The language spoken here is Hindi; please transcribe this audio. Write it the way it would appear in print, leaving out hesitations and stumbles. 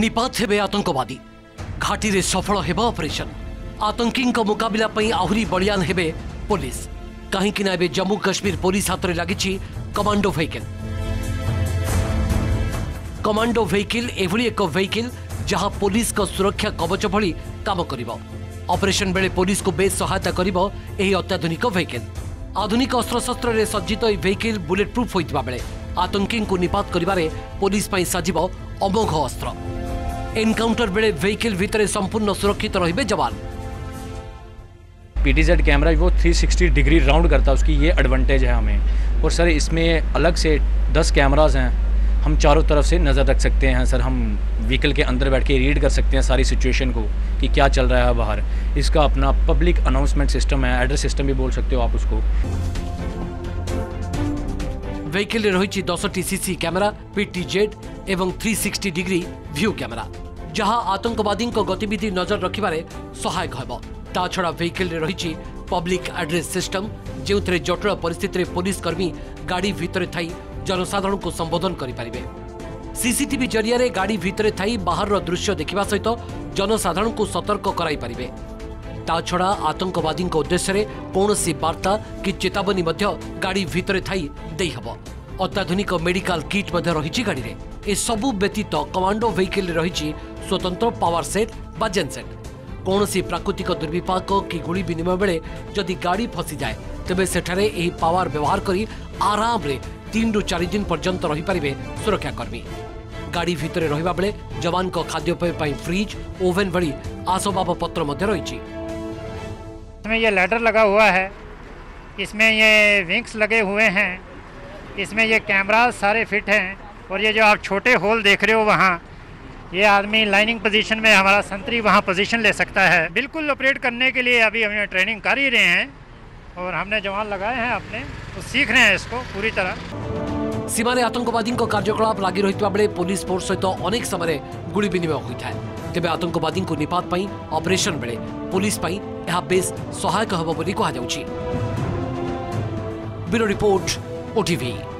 निपात हे आतंकवादी घाटी रे सफल हेबा ऑपरेशन आतंकी मुकाबला पई आहुरी बलियान हेबे पुलिस कहीं ना ए जम्मू काश्मीर पुलिस हाथ में लगी कमांडो व्हीकल एभली एक व्हीकल जहां पुलिस का सुरक्षा कवच भली काम करिबो। ऑपरेशन बेले पुलिस को बे सहायता करिबो एही अत्याधुनिक व्हीकल आधुनिक अस्त्रशस्त्र रे सज्जित ए व्हीकल बुलेट प्रूफ होइतबा बेले आतंकी को निपात करिबारे पुलिस पई साजिबो अमोघ अस्त्र। एनकाउंटर बेले व्हीकल भितरे संपूर्ण सुरक्षित रहिबे जवान। पीटीजेड कैमरा वो 360 डिग्री राउंड करता है, उसकी ये एडवांटेज है हमें। और सर इसमें अलग से 10 कैमराज हैं, हम चारों तरफ से नज़र रख सकते हैं सर। हम व्हीकल के अंदर बैठ के रीड कर सकते हैं सारी सिचुएशन को कि क्या चल रहा है बाहर। इसका अपना पब्लिक अनाउंसमेंट सिस्टम है, एड्रेस सिस्टम भी बोल सकते हो आप उसको। व्हीकल रही 10टी सीसी कैमेरा, पीटीजेड एवं 360 डिग्री व्यू कैमेरा जहां आतंकवादी गतिविधि नजर रखिबारे सहायक होबो। ता छड़ा व्हीकल रे रही पब्लिक एड्रेस सिस्टम जो जटिल परिस्थिति में पुलिस कर्मी गाड़ी भितर थाई जनसाधारण को संबोधन करिपारिबे। सीसीटीवी जरिया गाड़ी भितर थाई बाहर दृश्य देखा सहित जनसाधारण को सतर्क कराई पारिबे। ता छड़ा आतंकवादी उद्देश्य रे कौनसी वार्ता कि चेतावनी गाड़ी भितर थाई दे हबो। अत्याधुनिक मेडिकल किट रही गाड़ी रे। ए सबु व्यतीत कमांडो व्हीकल रही स्वतंत्र पावर सेट बा जेन सेट। कौनसी प्राकृतिक दुर्विपाक कि गुली विनिमय बेले जदि गाड़ी फसी जाए तेबे सेठारे एही पावर व्यवहार करी आराम रे 3 ରୁ 4 दिन पर्यंत रही पारिबे सुरक्षाकर्मी। गाड़ी भितरे रहिबा बेले जवान को खाद्यपेय पई फ्रिज ओवेन भली आसबाबपत्र मध्ये रहिछि। इसमें ये लैडर लगा हुआ है, इसमें ये विंग्स लगे हुए हैं, इसमें ये कैमरा सारे फिट हैं। और ये जो आप छोटे होल देख रहे हो वहाँ ये आदमी लाइनिंग पोजीशन में हमारा संतरी वहाँ पोजीशन ले सकता है। बिल्कुल ऑपरेट करने के लिए अभी हमने ट्रेनिंग कर ही रहे हैं और हमने जवान लगाए हैं अपने, तो सीख रहे हैं इसको पूरी तरह। सीमारे आतंकवादी कार्यकलाप लगी रही बेले पुलिस फोर्स सहित अनेक समय गुड़ी विनिमय होता है। तेज आतंकवादी निपात ऑपरेशन बेले पुलिस बेस सहायक होबो बोली कहा जाउछि। Bureau report OTV.